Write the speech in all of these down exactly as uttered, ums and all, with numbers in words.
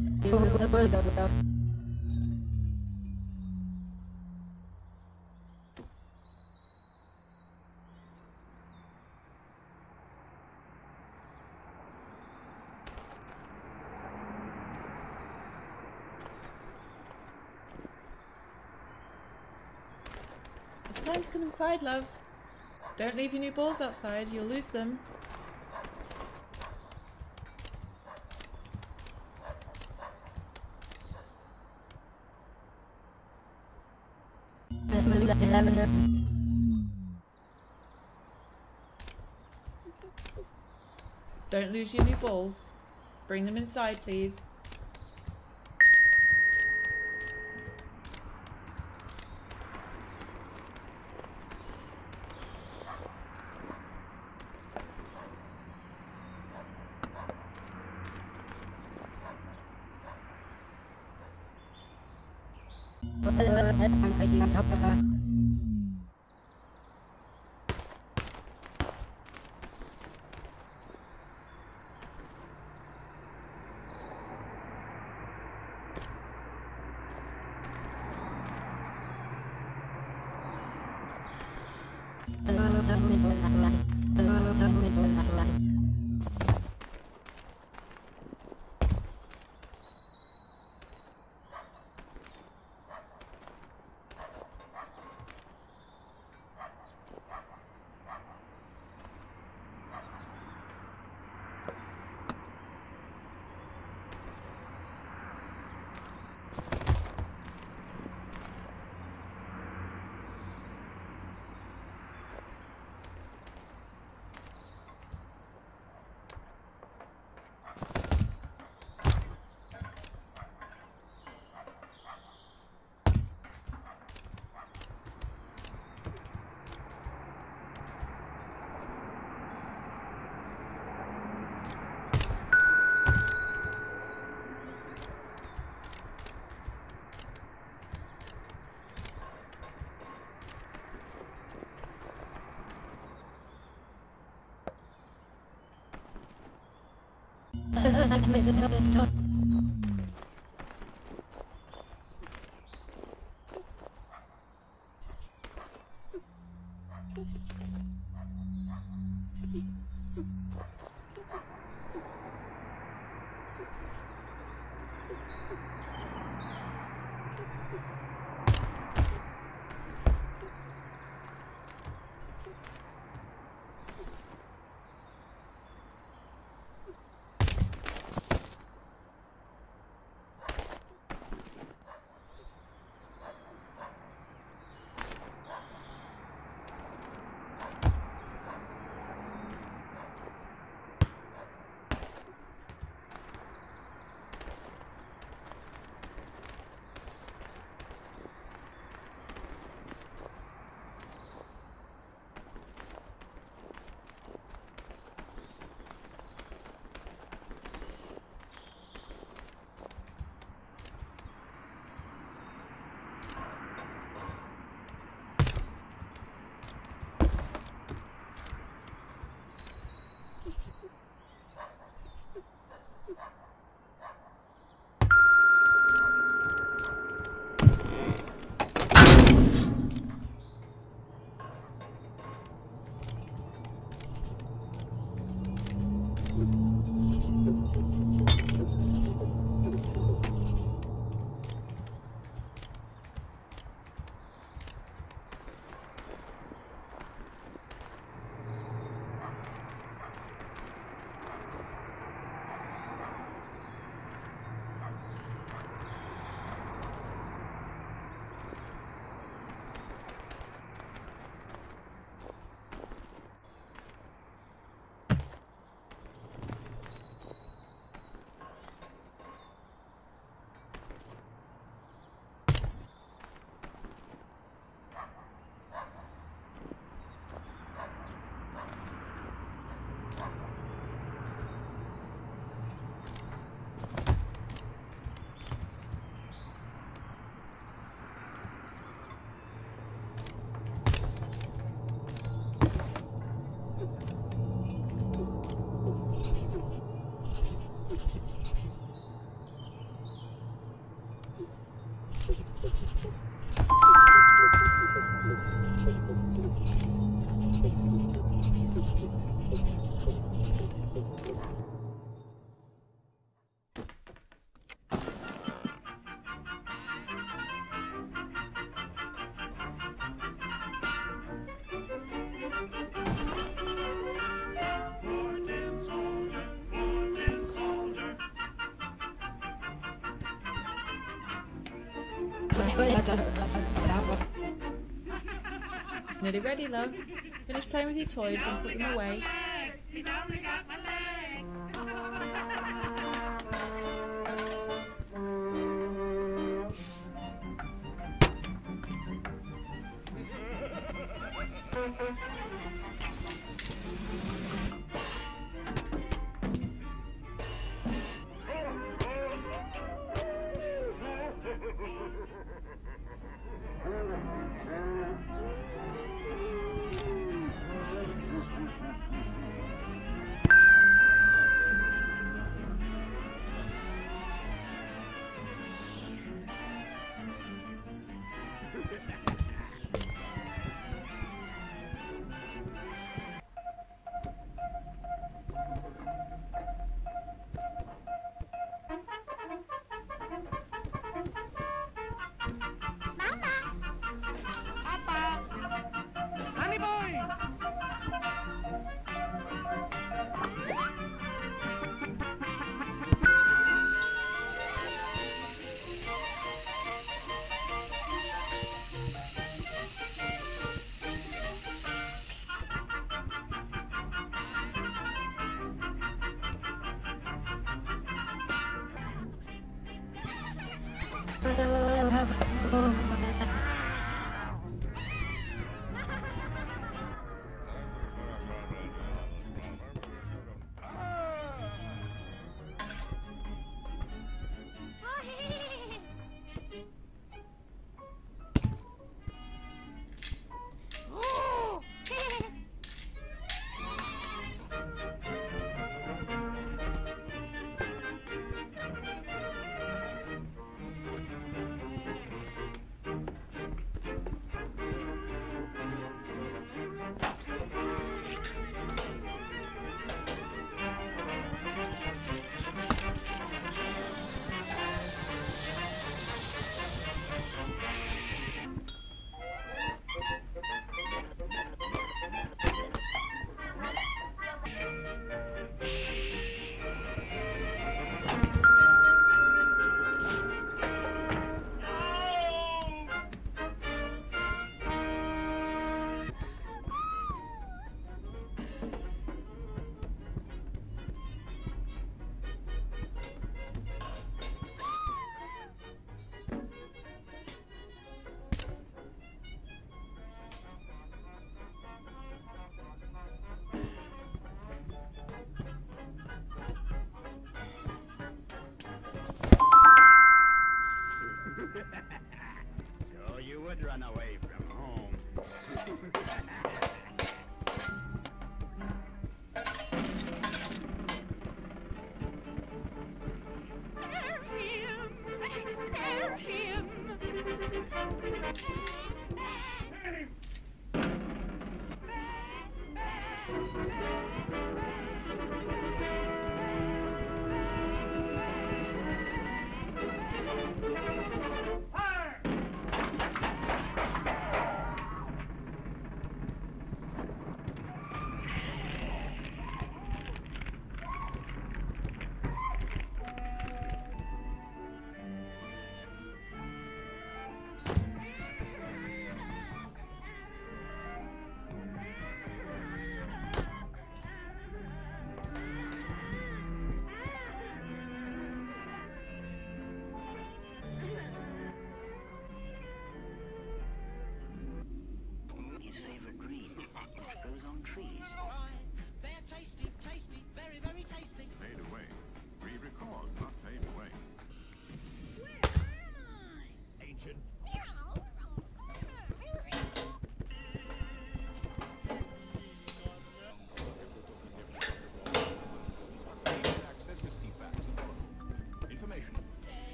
It's time to come inside, love. Don't leave your new balls outside, you'll lose them. Don't lose your new balls. Bring them inside, please. It's nearly ready, love. Finish playing with your toys, then put them away.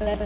Bye.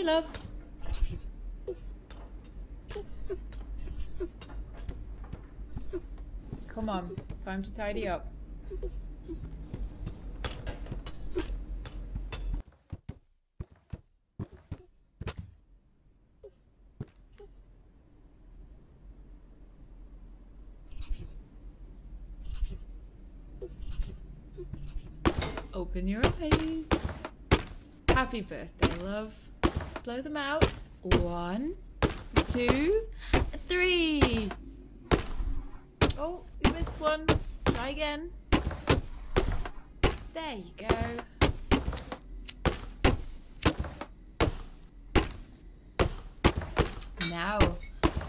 me, love. Come on, time to tidy up. Open your eyes. Happy birthday, love. Blow them out. One, two, three. Oh, you missed one. Try again. There you go. Now,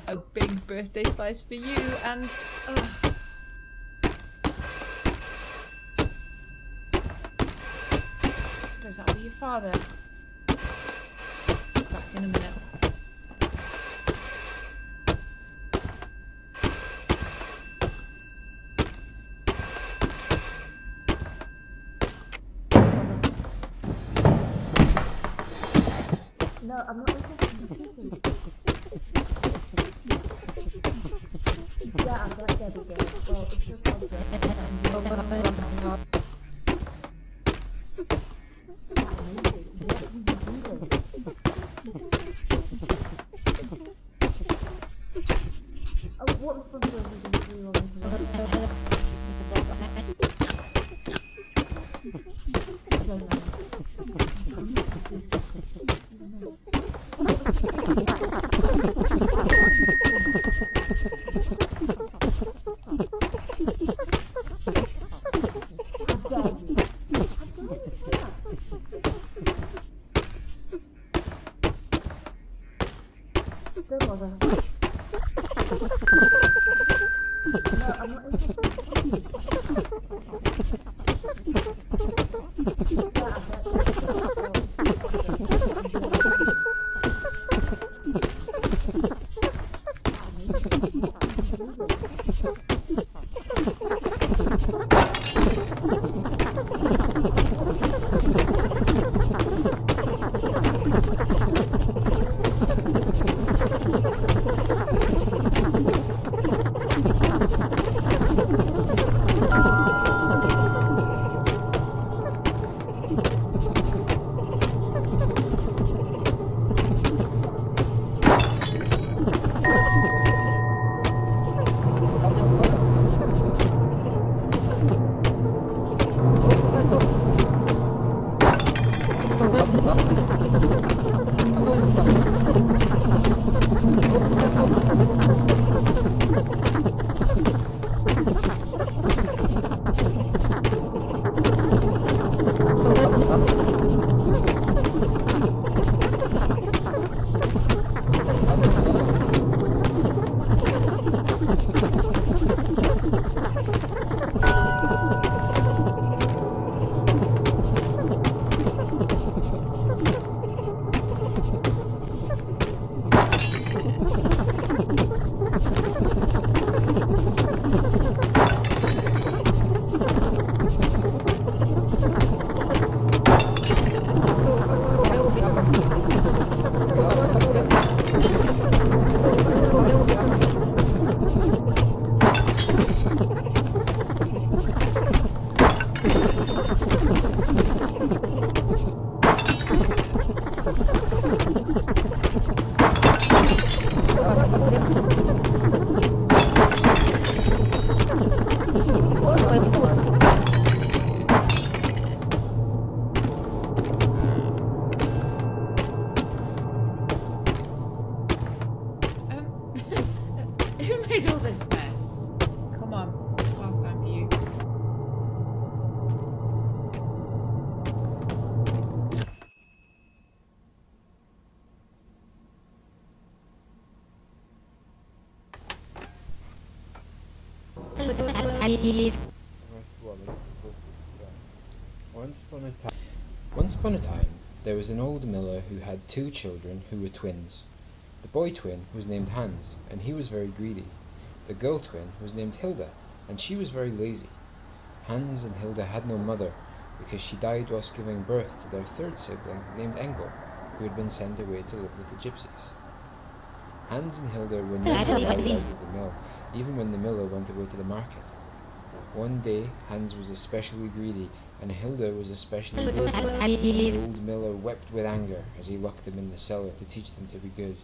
a big birthday slice for you and... Oh, that'll be your father. Back in a minute. No, I'm not listening. Yeah, I'm not dead again. Well, it's your father. Once upon a time, there was an old miller who had two children who were twins. The boy twin was named Hans, and he was very greedy. The girl twin was named Hilda, and she was very lazy. Hans and Hilda had no mother, because she died whilst giving birth to their third sibling named Engel, who had been sent away to live with the gypsies. Hans and Hilda were never allowed out of the mill, even when the miller went away to the market. One day, Hans was especially greedy, and Hilda was especially lazy. The old miller wept with anger as he locked them in the cellar to teach them to be good.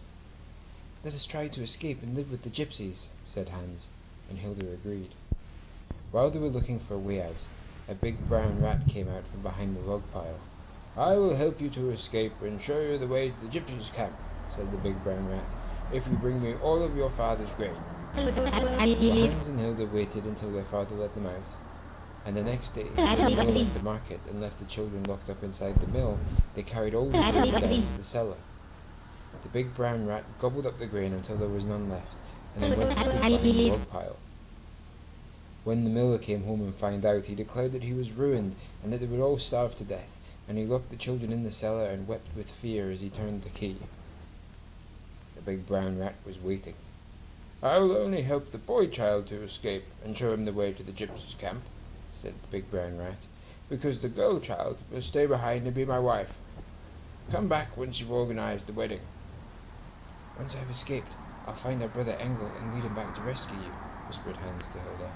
"Let us try to escape and live with the gypsies," said Hans, and Hilda agreed. While they were looking for a way out, a big brown rat came out from behind the log pile. "I will help you to escape and show you the way to the gypsies' camp," said the big brown rat, "if you bring me all of your father's grain." Hans and Hilda waited until their father let them out, and the next day, when they went to market and left the children locked up inside the mill, they carried all the grain down to the cellar. The big brown rat gobbled up the grain until there was none left, and then went to sleep behind the log pile. When the miller came home and found out, he declared that he was ruined and that they would all starve to death, and he locked the children in the cellar and wept with fear as he turned the key. The big brown rat was waiting. "I will only help the boy child to escape and show him the way to the gypsies' camp," said the big brown rat, "because the girl child will stay behind and be my wife. Come back once you've organized the wedding." "Once I've escaped, I'll find our brother Engel and lead him back to rescue you," whispered Hans to Hilda.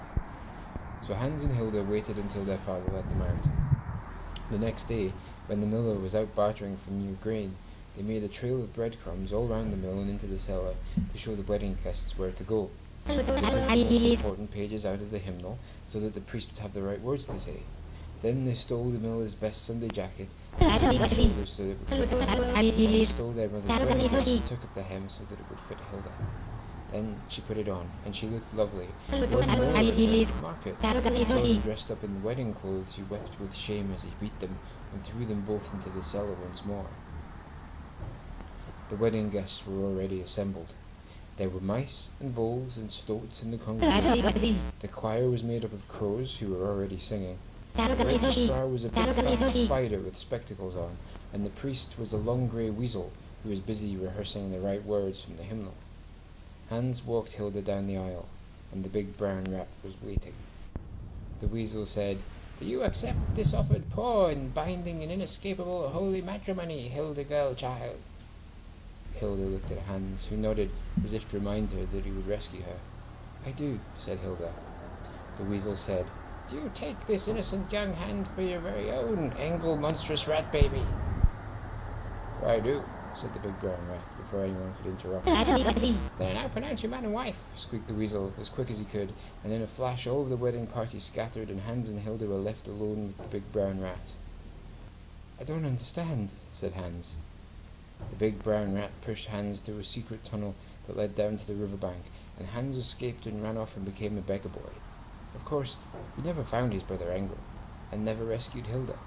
So Hans and Hilda waited until their father let them out. The next day, when the miller was out bartering for new grain, they made a trail of breadcrumbs all round the mill and into the cellar to show the wedding guests where to go. They took the important pages out of the hymnal so that the priest would have the right words to say. Then they stole the miller's best Sunday jacket and their shoulders so that it would fit Hans. They stole their mother's wedding dress and took up the hem so that it would fit Hilda. Then she put it on, and she looked lovely. When the miller returned from market, he saw them dressed up in the wedding clothes. He wept with shame as he beat them, and threw them both into the cellar once more. The wedding guests were already assembled. There were mice and voles and stoats in the congregation. The choir was made up of crows, who were already singing. The registrar was a big fat spider with spectacles on, and the priest was a long grey weasel, who was busy rehearsing the right words from the hymnal. Hans walked Hilda down the aisle, and the big brown rat was waiting. The weasel said, "Do you accept this offered poor and binding and inescapable holy matrimony, Hilda girl child?" Hilda looked at Hans, who nodded as if to remind her that he would rescue her. "I do," said Hilda. The weasel said, "Do you take this innocent young hand for your very own, Engel monstrous rat baby?" "I do," said the big brown rat, before anyone could interrupt. "Then I now pronounce you man and wife," squeaked the weasel, as quick as he could, and in a flash all of the wedding party scattered, and Hans and Hilda were left alone with the big brown rat. "I don't understand," said Hans. The big brown rat pushed Hans through a secret tunnel that led down to the riverbank, and Hans escaped and ran off and became a beggar boy. Of course, he never found his brother Engel, and never rescued Hilda.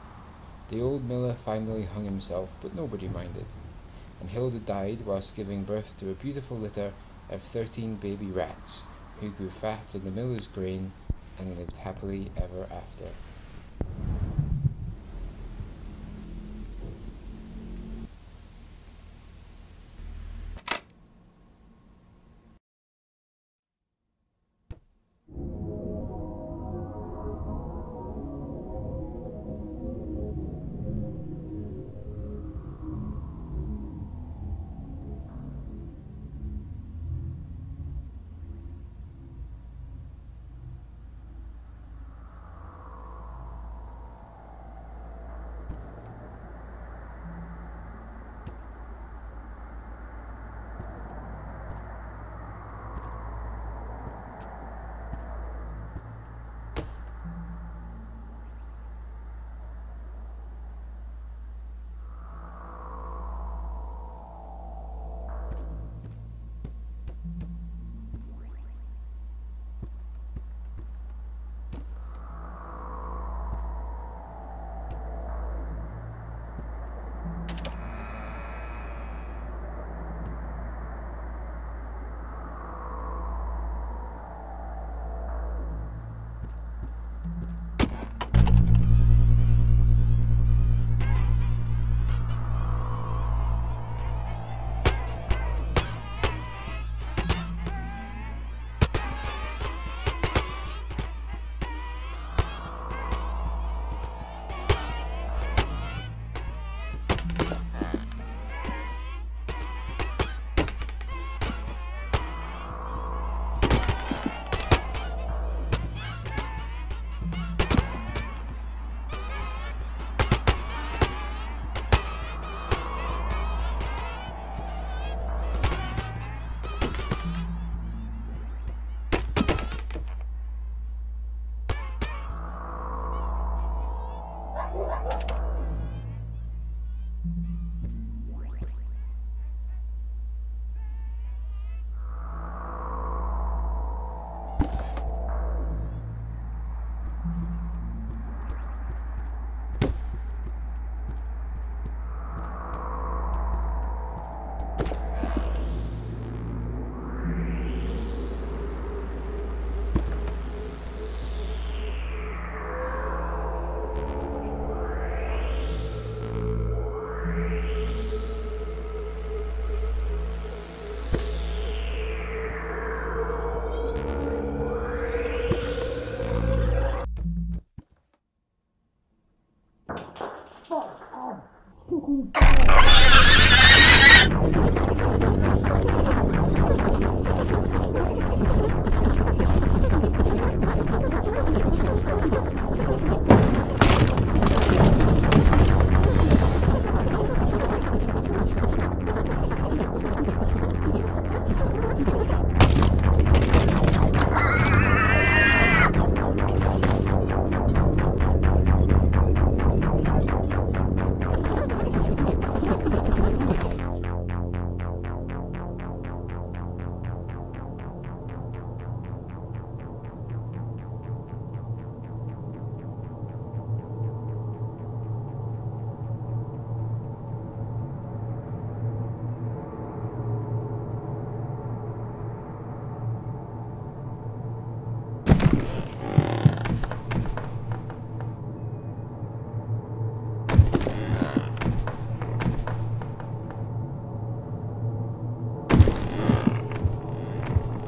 The old miller finally hung himself, but nobody minded. And Hilda died whilst giving birth to a beautiful litter of thirteen baby rats, who grew fat on the miller's grain and lived happily ever after.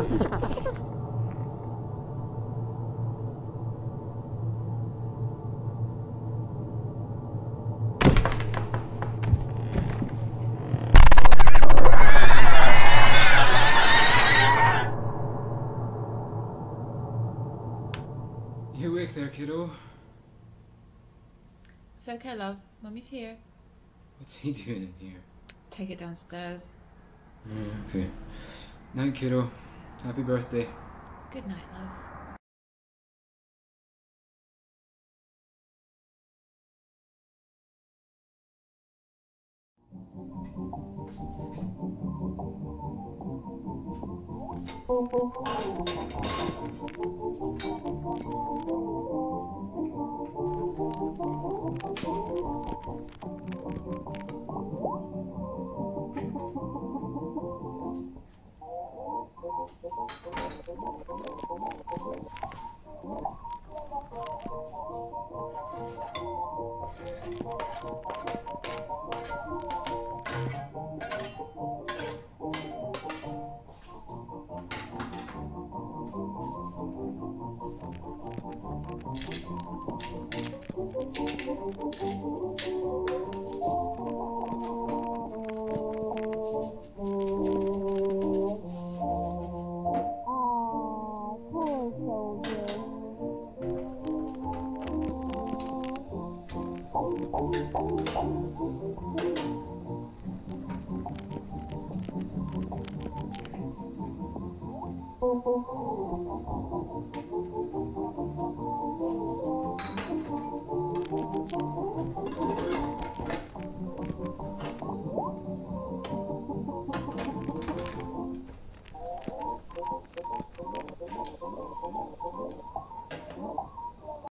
You awake there, kiddo? It's okay, love. Mummy's here. What's he doing in here? Take it downstairs. Yeah, okay. Night, kiddo. Happy birthday. Good night, love. Oh,